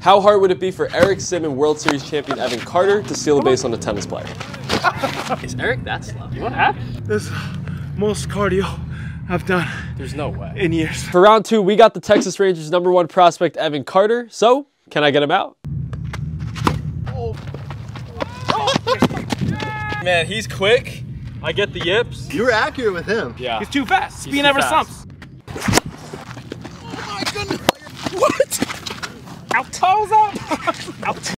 How hard would it be for Eric Sim and World Series champion Evan Carter to steal a base on a tennis player? Is Eric that slow? What happened? This is most cardio I've done. There's no way. In years. For round two, we got the Texas Rangers #1 prospect Evan Carter. So, can I get him out? Oh. Oh. Man, he's quick. I get the yips. You were accurate with him. Yeah. He's too fast. Speed never stumps. Oh my goodness. What? Out toes up. Out.